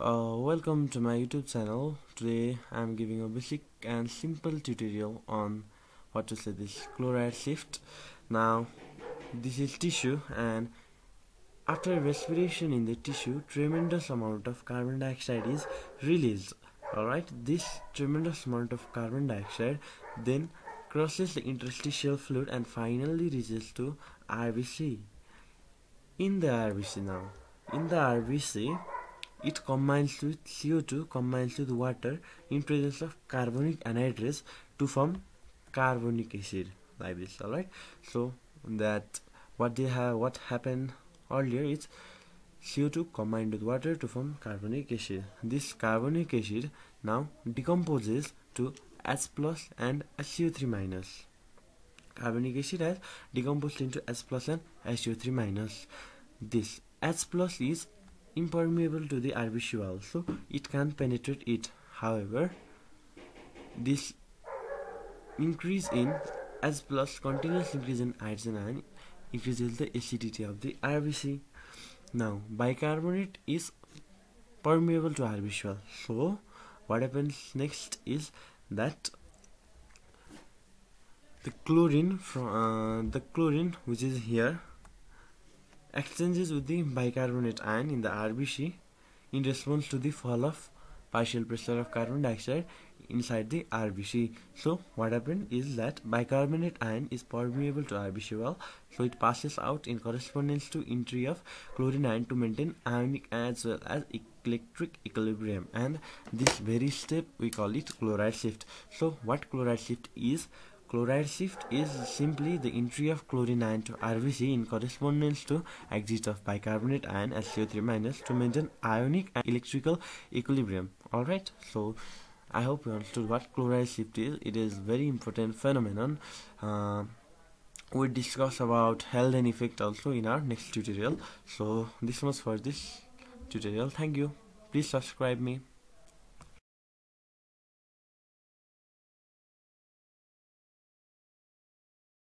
Welcome to my YouTube channel. Today I am giving a basic and simple tutorial on what to say this chloride shift. Now this is tissue, and after respiration in the tissue, tremendous amount of carbon dioxide is released. Alright, this tremendous amount of carbon dioxide then crosses the interstitial fluid and finally reaches to RBC. In the RBC, it combines with CO2, combines with water in presence of carbonic anhydrase to form carbonic acid like this. Alright, so that what happened earlier is CO2 combined with water to form carbonic acid. This carbonic acid now decomposes to H plus and HCO3-. Carbonic acid has decomposed into H plus and HCO3-. This H plus is impermeable to the RBC wall, so it can't penetrate it. However, this increase in H plus, continuous increase in hydrogen ion, increases the acidity of the RBC. Now bicarbonate is permeable to RBC wall, so what happens next is that the chlorine which is here exchanges with the bicarbonate ion in the RBC in response to the fall of partial pressure of carbon dioxide inside the RBC. So what happened is that bicarbonate ion is permeable to RBC wall, so it passes out in correspondence to entry of chlorine ion to maintain ionic as well as electric equilibrium, and this very step we call it chloride shift. So what chloride shift is? Chloride shift is simply the entry of chlorine ion to RBC in correspondence to exit of bicarbonate ion as HCO3- to maintain ionic and electrical equilibrium. Alright, so I hope you understood what chloride shift is. It is very important phenomenon. We'll discuss about Haldane effect also in our next tutorial. So this was for this tutorial. Thank you. Please subscribe me.